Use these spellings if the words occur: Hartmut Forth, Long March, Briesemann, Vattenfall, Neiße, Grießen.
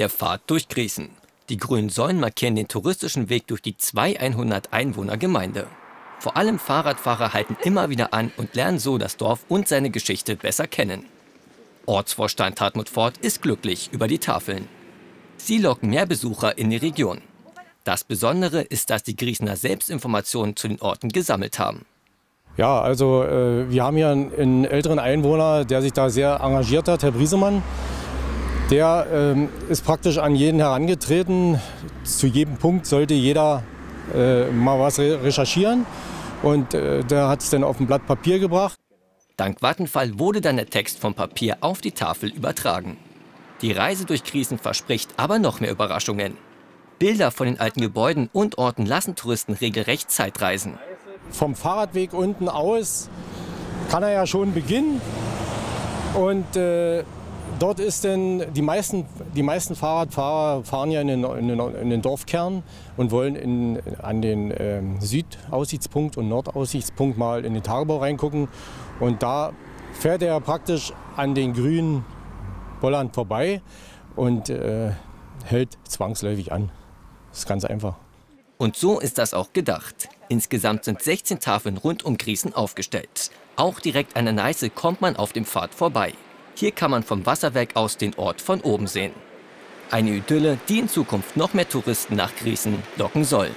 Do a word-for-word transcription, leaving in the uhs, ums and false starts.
der Fahrt durch Grießen. Die grünen Säulen markieren den touristischen Weg durch die zweitausendeinhundert Einwohner Gemeinde. Vor allem Fahrradfahrer halten immer wieder an und lernen so das Dorf und seine Geschichte besser kennen. Ortsvorstand Hartmut Forth ist glücklich über die Tafeln. Sie locken mehr Besucher in die Region. Das Besondere ist, dass die Grießener selbst Informationen zu den Orten gesammelt haben. Ja, also äh, wir haben hier einen, einen älteren Einwohner, der sich da sehr engagiert hat, Herr Briesemann. Der ähm, ist praktisch an jeden herangetreten. Zu jedem Punkt sollte jeder Äh, mal was recherchieren, und äh, der hat es dann auf ein Blatt Papier gebracht. Dank Vattenfall wurde dann der Text vom Papier auf die Tafel übertragen. Die Reise durch Grießen verspricht aber noch mehr Überraschungen. Bilder von den alten Gebäuden und Orten lassen Touristen regelrecht Zeitreisen. Vom Fahrradweg unten aus kann er ja schon beginnen, und äh, dort ist denn, die meisten, die meisten Fahrradfahrer fahren ja in den, in den, in den Dorfkern und wollen in, an den äh, Südaussichtspunkt und Nordaussichtspunkt mal in den Tagebau reingucken. Und da fährt er praktisch an den grünen Bollern vorbei und äh, hält zwangsläufig an. Das ist ganz einfach. Und so ist das auch gedacht. Insgesamt sind sechzehn Tafeln rund um Grießen aufgestellt. Auch direkt an der Neiße kommt man auf dem Pfad vorbei. Hier kann man vom Wasserwerk aus den Ort von oben sehen. Eine Idylle, die in Zukunft noch mehr Touristen nach Grießen locken soll.